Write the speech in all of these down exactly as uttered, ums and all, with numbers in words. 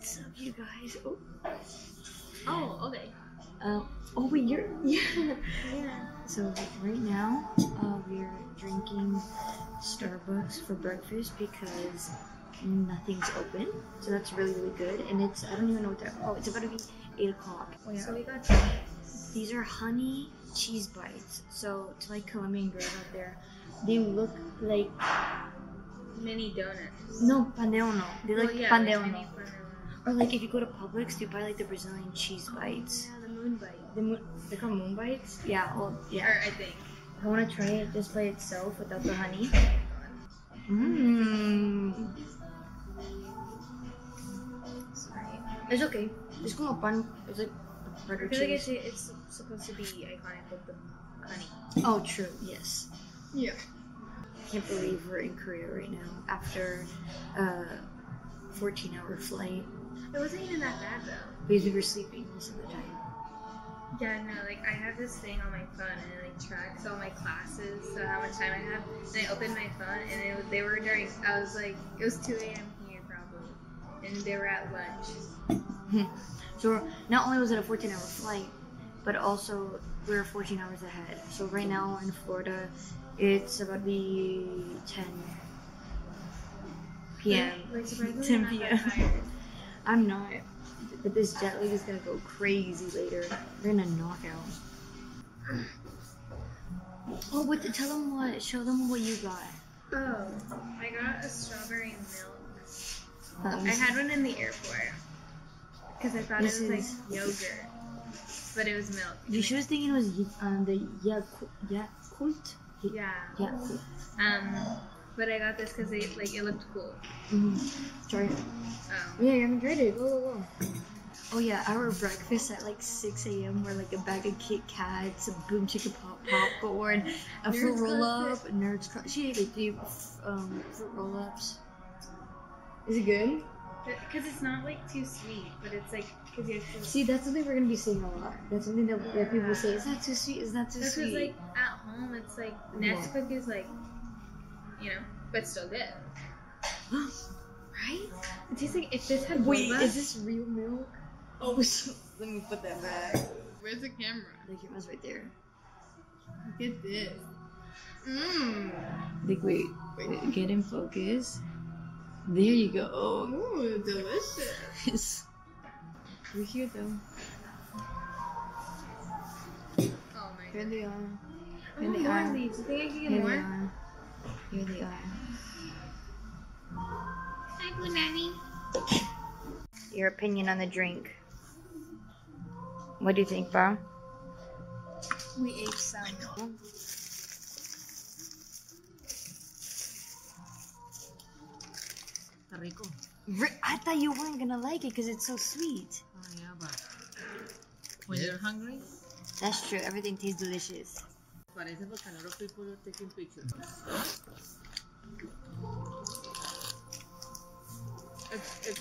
What's up, you guys? Oh, oh okay. Um, oh wait, you're yeah. yeah. So right now, uh, we're drinking Starbucks for breakfast because nothing's open. So that's really really good, and it's I don't even know what that. Oh, it's about to be eight o'clock. Oh, yeah. So we got these are honey cheese bites. So to like Colombian girls out there, they look like mini donuts. No, pandeuno. They like oh, yeah, pandeuno. Or like if you go to Publix, they buy like the Brazilian cheese bites. Oh, yeah, the moon bite. The moon, they call moon bites? Yeah, well, yeah. Or I think. I want to try it just by itself without the honey. Mmm. Sorry. It's okay. It's como pan. It's like butter cheese. I feel cheese. Like it's, it's supposed to be iconic with the honey. Oh, true. Yes. Yeah. I can't believe we're in Korea right now after a uh, fourteen hour flight. It wasn't even that bad though. Because we were sleeping most of the time. Yeah, no, like I have this thing on my phone and it like tracks all my classes, so how much time I have. And I opened my phone and it, they were during, I was like, it was two a m here probably. And they were at lunch. So not only was it a fourteen hour flight, but also we were fourteen hours ahead. So right now in Florida, it's about to be ten p m Like, like ten p m I'm not, but this jet lag is gonna go crazy later. We're gonna knock out. Oh, what? Tell them what. Show them what you got. Oh, I got a strawberry milk. Um, I had one in the airport because I thought it was like yogurt, but it was milk. You sure was thinking it was um, the Yakult? Yakult? Yeah. Yeah. Um, but I got this because it like it looked cool. Mm-hmm. Try it. Oh. Yeah, you haven't tried it. Whoa, whoa, whoa. Oh yeah, our breakfast at like six a m were like a bag of Kit Kats, a boom chicken pop popcorn, a fruit roll up, a Nerds Club. She ate like the um fruit roll ups. Is it good? Because it's not like too sweet, but it's like because you have to. See, that's something we're gonna be saying a lot. That's something that, yeah. that people say. It's not too sweet. It's not too that's sweet. Because like at home, it's like Nesquik yeah. is like, you know, but still good. Right? It tastes like if this had. Wait, boba, is this real milk? Oh, let me put that back. Where's the camera? The camera's right there. Look at this. Mmm. Like wait, wait, get in focus. There you go. Ooh, delicious. We're here though. Oh my Here God. they are. Here oh, they are. Do you think I can get Here more? They are. Here they are. Hi, Bunani. Your opinion on the drink. What do you think, Bob? We ate some. Rico. I thought you weren't gonna like it because it's so sweet. Oh yeah, but when you're hungry. That's true. Everything tastes delicious. Parece porque a lot of people are taking pictures. It's it's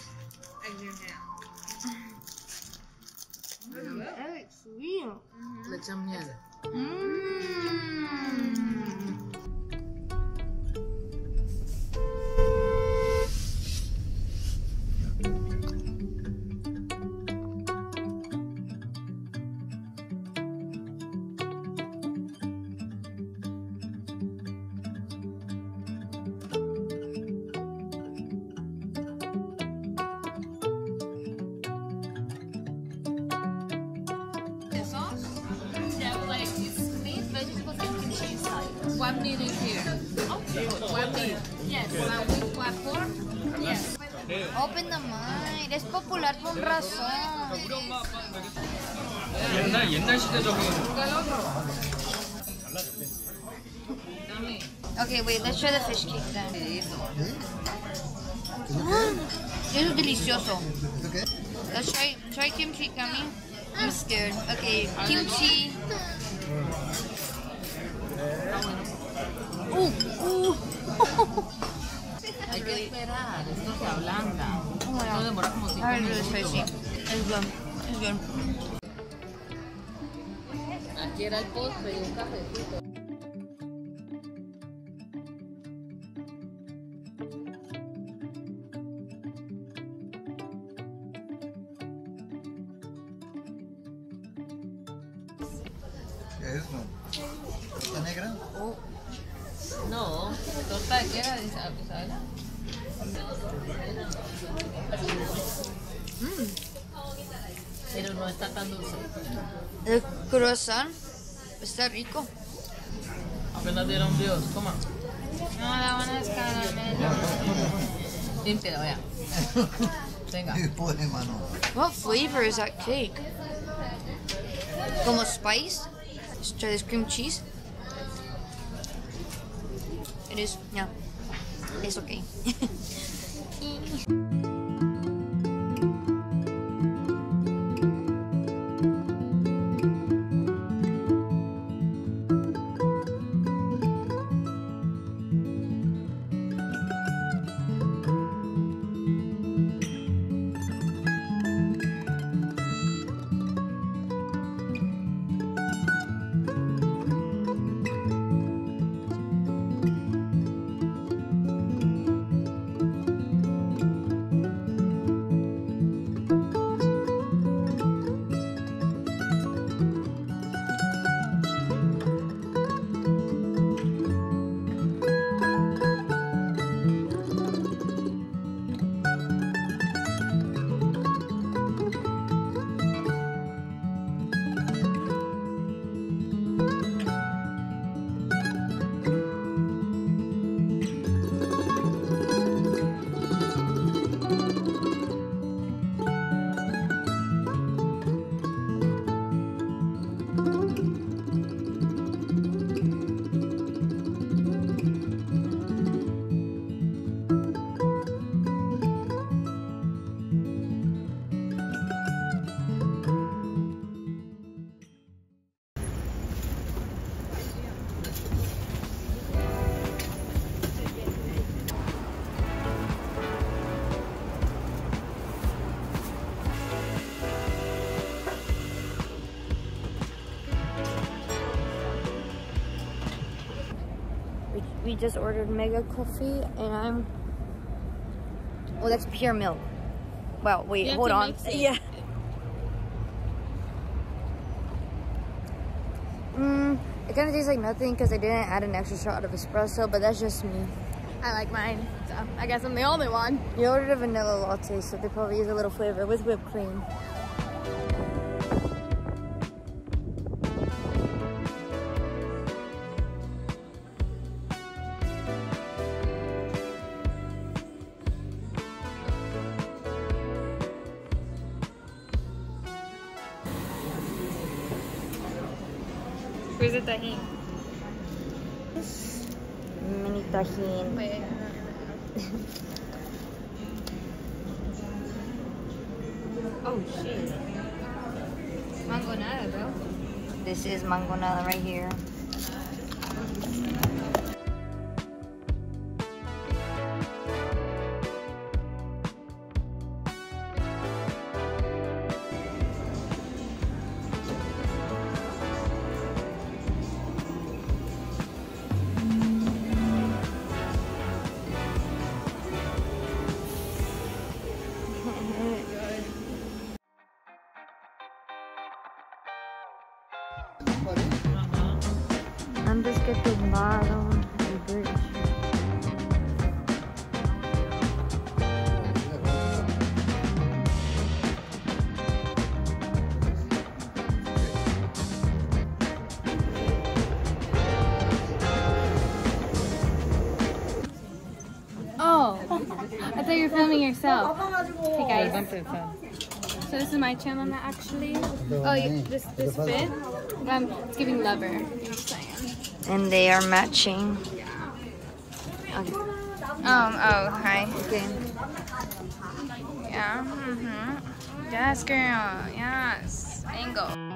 in your hand. That is sweet. Leche miel. Mmm. Wapni is here. Okay. Wapni. Yes. Wapor. Yes. Open the mind. Es popular con razón. 옛날 옛날 시대적인. Okay, wait. Let's try the fish cake then. It's delicioso. Let's try try kimchi, Kami. I'm scared. Okay, kimchi. Uh, uh. Hay que esperar, esto se ablanda. No demora como cinco minutos. Es bueno, es bueno. Aquí era el postre y un cafecito. ¿Es eso? ¿Está negra? Oh. No, torta de queda, ¿sabes? Mm. Pero no está tan dulce. El croissant está rico. Apenas dieron Dios, toma. No, la van a descaramelar. Límpialo, ya. Venga. What flavor is that cake? Como spice? Let's try this cream cheese. It is, yeah, it's okay. We just ordered mega coffee and I'm... Oh, that's pure milk. Wow, wait, you hold on. Yeah. Mm, it kind of tastes like nothing because I didn't add an extra shot of espresso, but that's just me. I like mine, so I guess I'm the only one. You ordered a vanilla latte, so they probably use a little flavor with whipped cream. Where's the tahin? Mini tahin. Wait. Oh shit. Mangonada, bro. This is mangonada right here. Antes que tumbaron el bridge. Oh, I thought you were filming yourself. Hey guys. So this is my channel now, actually. Oh, you, this this fit? Um, it's giving lover. You know what I'm saying? And they are matching. Yeah. Okay. Um. Oh, hi. Okay. Yeah. Mm-hmm. Yes, girl. Yes. Angle.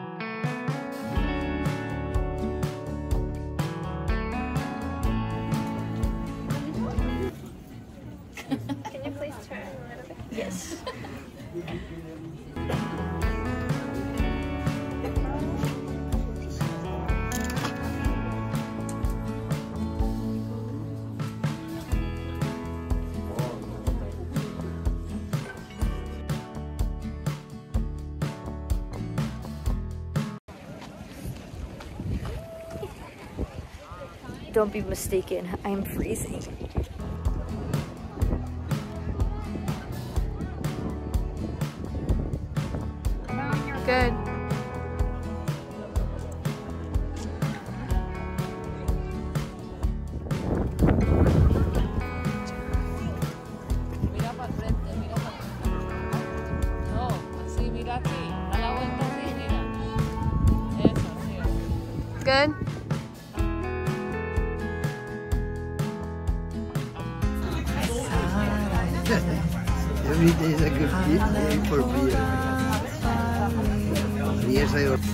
Don't be mistaken, I am freezing. Good. Good? Every day is a good day for beer. Yes, I order.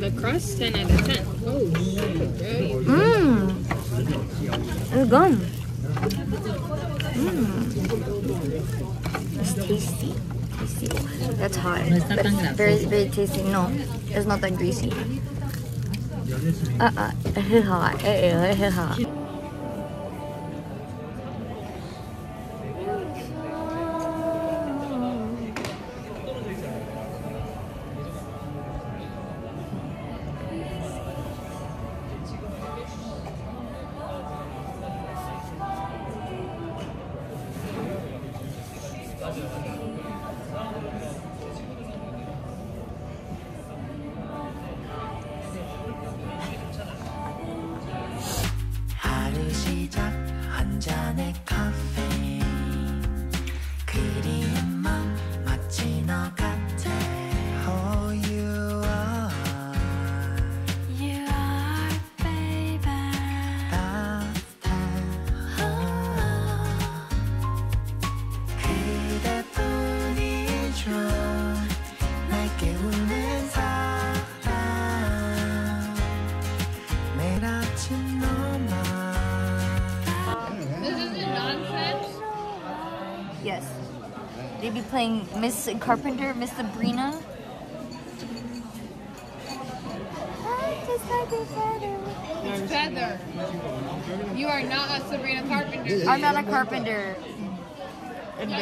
The crust ten out of ten. Oh, mmm. It's gone. Mmm. It's tasty. Tasty. That's hard. But very, very tasty. No, it's not that greasy. Uh uh. It's hot. It's hot. Yes. They'd be playing Miss Carpenter, Miss Sabrina. It's feather. You are not a Sabrina Carpenter. I'm not a carpenter. No,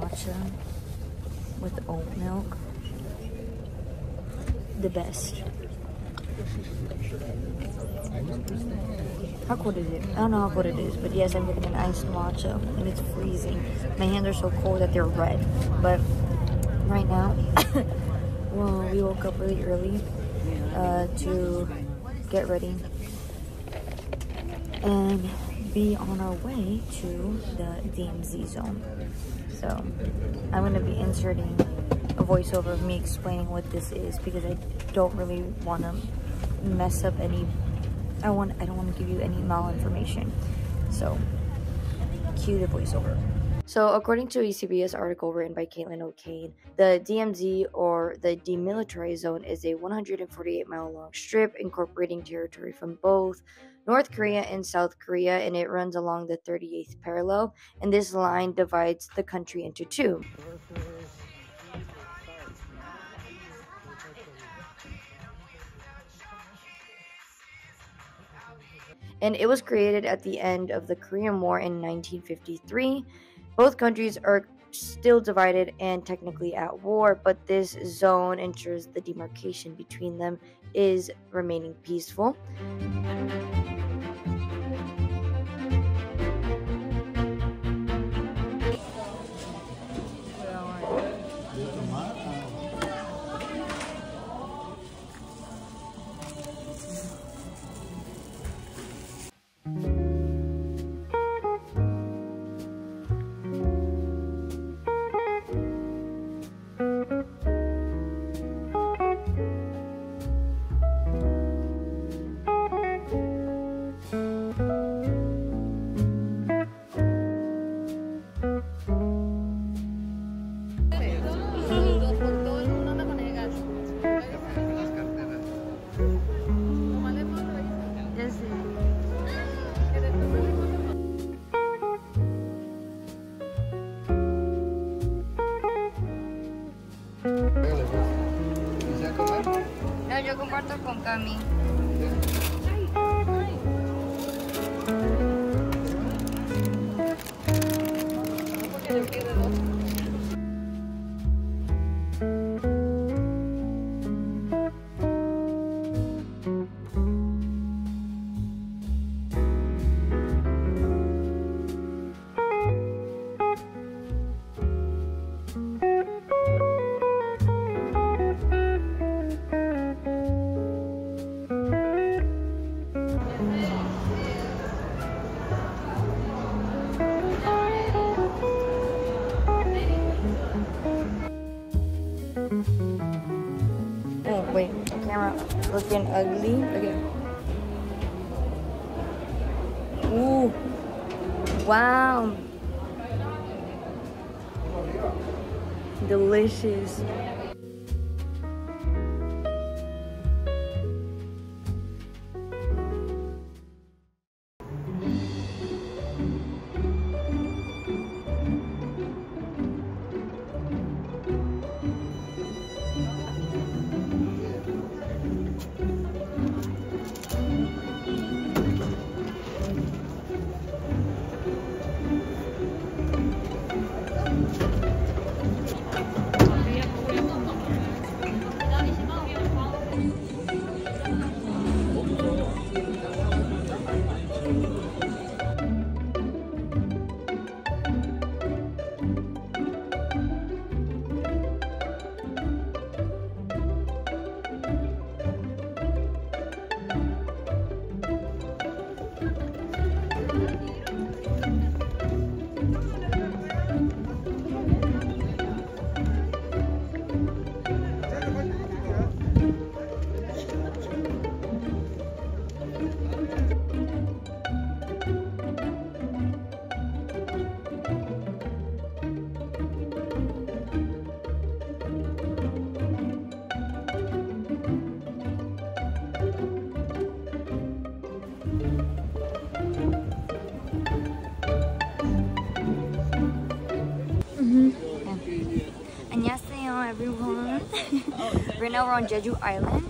matcha with oat milk, the best. How cold is it? I don't know how cold it is, but yes, I'm getting an iced matcha and it's freezing. My hands are so cold that they're red, but right now, well, we woke up really early uh, to get ready and be on our way to the D M Z zone. So I'm going to be inserting a voiceover of me explaining what this is, because I don't really want to mess up any, I want I don't want to give you any malinformation. So cue the voiceover. So according to a C B S article written by Caitlin O'Kane, the D M Z, or the Demilitarized Zone, is a one hundred forty-eight mile long strip incorporating territory from both North Korea and South Korea, and it runs along the thirty-eighth parallel, and this line divides the country into two. And it was created at the end of the Korean War in nineteen fifty-three. Both countries are still divided and technically at war, but this zone ensures the demarcation between them is remaining peaceful. kung kami. Looking ugly. Okay. Ooh. Wow. Delicious. Right now we're on Jeju Island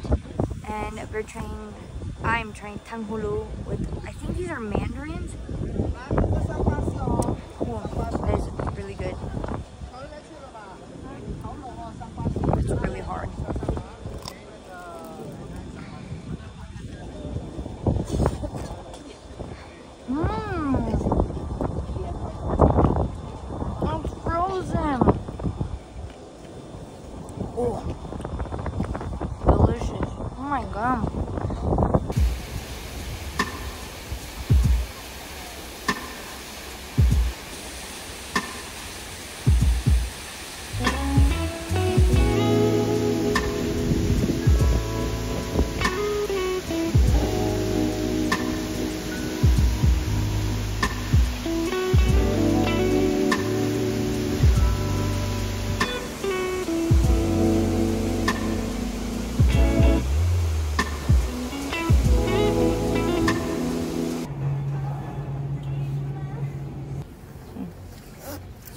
and we're trying, I'm trying Tanghulu with, I think these are mandarins. Oh, that is really good. It's really hard. Mmm. It's frozen. Oh. Oh my god.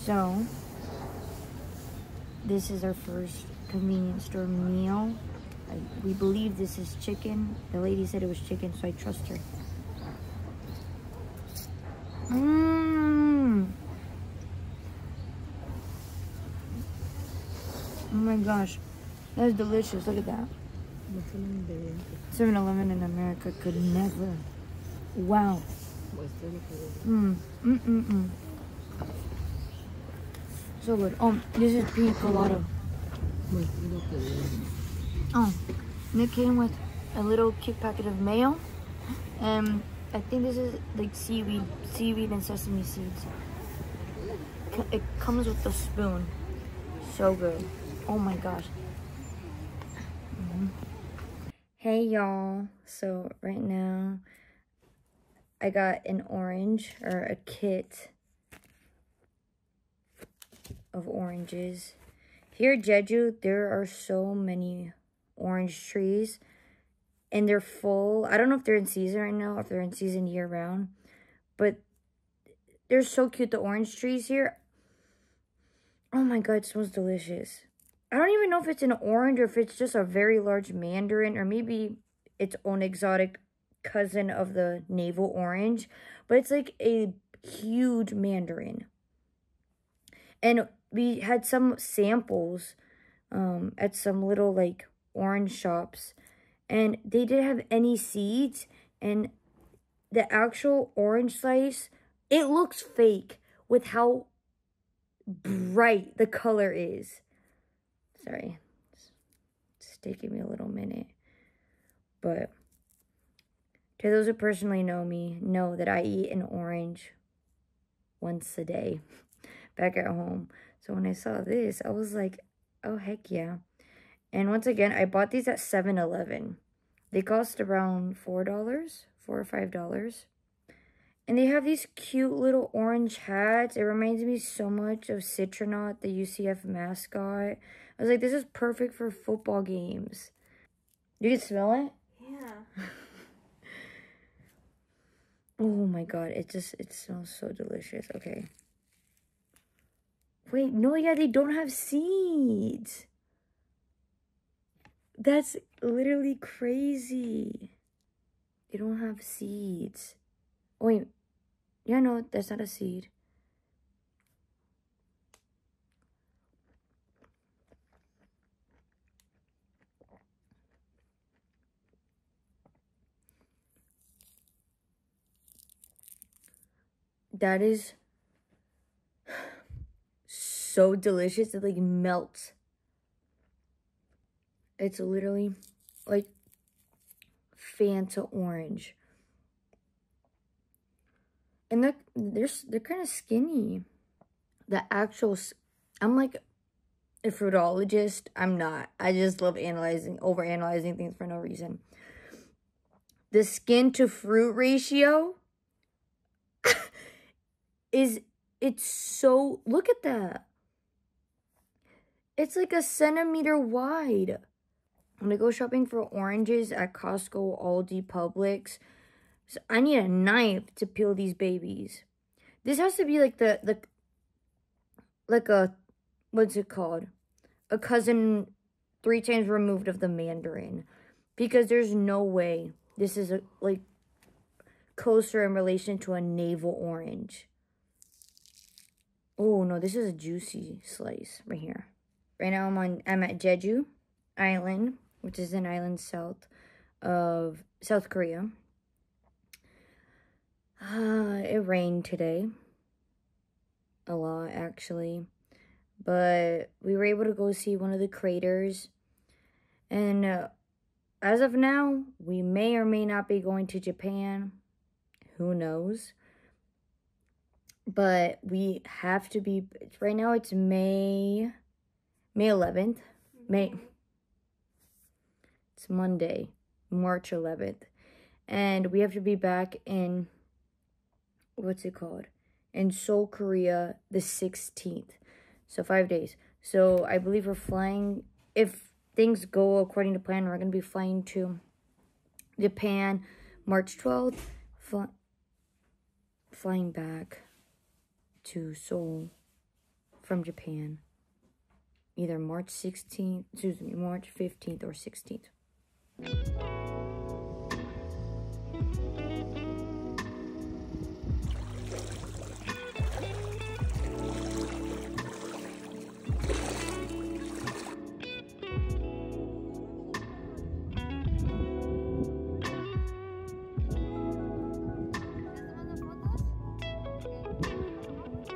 So, this is our first convenience store meal. I, we believe this is chicken. The lady said it was chicken, so I trust her. Mmm. Oh my gosh, that is delicious. Look at that. seven eleven in America could never. Wow. Mmm. Mmm. Mmm. Mm. So good. Oh, this is pina colada. Oh, and it came with a little cute packet of mayo. And I think this is like seaweed, seaweed and sesame seeds. It comes with a spoon. So good. Oh my gosh. Mm-hmm. Hey y'all. So right now, I got an orange or a kit of oranges. Here at Jeju, there are so many orange trees and they're full. I don't know if they're in season right now, if they're in season year round, but they're so cute, the orange trees here. Oh my god, it smells delicious. I don't even know if it's an orange or if it's just a very large mandarin or maybe its own exotic cousin of the navel orange, but it's like a huge mandarin. And we had some samples um, at some little like orange shops, and they didn't have any seeds, and the actual orange slice, it looks fake with how bright the color is. Sorry, it's taking me a little minute, but to those who personally know me, know that I eat an orange once a day back at home. So when I saw this, I was like, oh, heck yeah. And once again, I bought these at seven eleven. They cost around four dollars, four or five dollars. And they have these cute little orange hats. It reminds me so much of Citronaut, the U C F mascot. I was like, this is perfect for football games. You can smell it? Yeah. Oh my god, it just, it smells so delicious. Okay. Wait, no, yeah, they don't have seeds. That's literally crazy. They don't have seeds. Wait, yeah, no, that's not a seed. That is so delicious. It like melts. It's literally like Fanta orange. And they're, they're, they're kind of skinny. The actual, I'm like a fruitologist. I'm not. I just love analyzing, overanalyzing things for no reason. The skin to fruit ratio is, it's so, look at that. It's like a centimeter wide. I'm gonna go shopping for oranges at Costco, Aldi, Publix. So I need a knife to peel these babies. This has to be like the, the like a, what's it called? A cousin three times removed of the mandarin. Because there's no way this is a, like closer in relation to a navel orange. Oh no, this is a juicy slice right here. Right now I'm on, I'm at Jeju Island, which is an island south of South Korea. Uh, it rained today. A lot, actually. But we were able to go see one of the craters. And uh, as of now, we may or may not be going to Japan. Who knows? But we have to be... Right now it's May... May eleventh. Mm-hmm. May... It's Monday, March eleventh, and we have to be back in, what's it called, in Seoul, Korea, the sixteenth, so five days. So I believe we're flying, if things go according to plan, we're going to be flying to Japan March twelfth, fly, flying back to Seoul from Japan, either March sixteenth, excuse me, March fifteenth or sixteenth.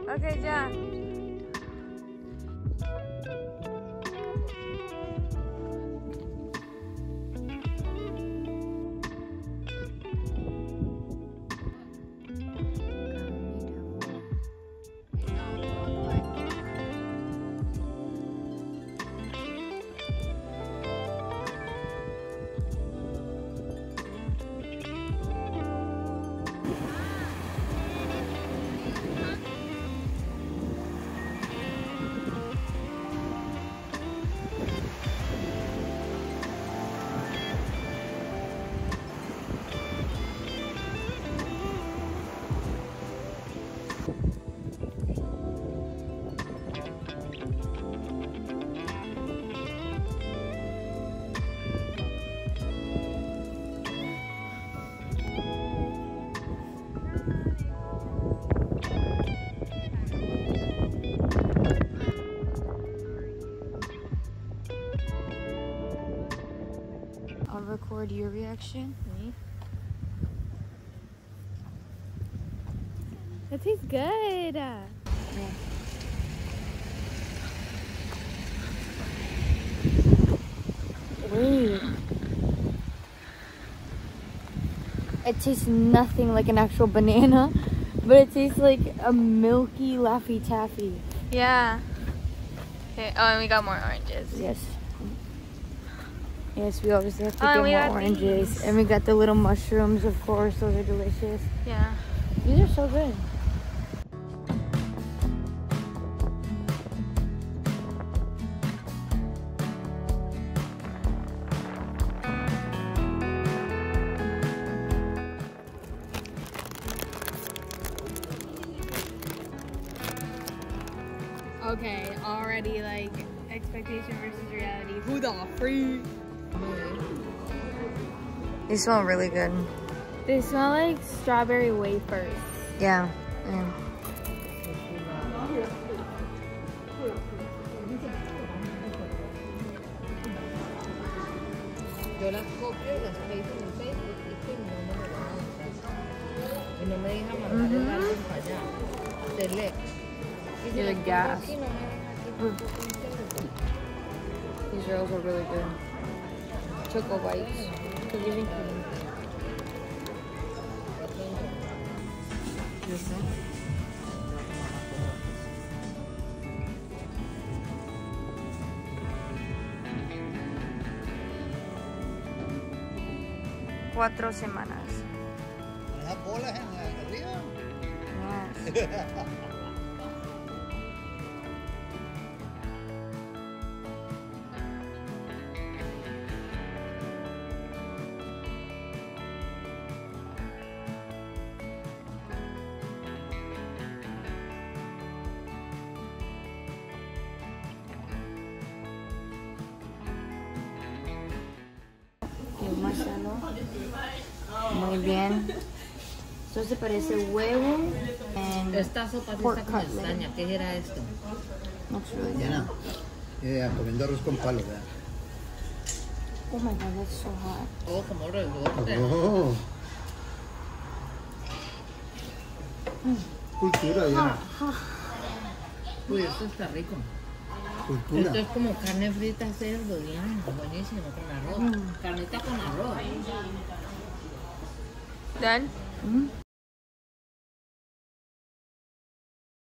Okay, yeah. direction. Me. That tastes good. Yeah. Mm. It tastes nothing like an actual banana, but it tastes like a milky Laffy Taffy. Yeah. Okay. Oh, and we got more oranges. Yes. Yes, we obviously have to oh, get more oranges. These. And we got the little mushrooms, of course. Those are delicious. Yeah. These are so good. Okay, already like expectation versus reality. Who the free? These smell really good. They smell like strawberry wafers. Yeah. yeah. Mm-hmm. You're the gas. Mm. These rolls are really good. Choco bites. This one. Cuatro semanas. Yes. Muy bien. Esto se parece huevo and esta sopa pork cutlet. ¿Qué era esto? Looks really good. Yeah, comiendo arroz con palo. Oh my god, that's so hot. Oh, como redote. Oh. Mm. Cultura, ya. Uy, esto está rico. Cultura. Esto es como carne frita cerdo, ya. Buenísimo, con arroz. Mm. Carnita con arroz. Done? Mm-hmm.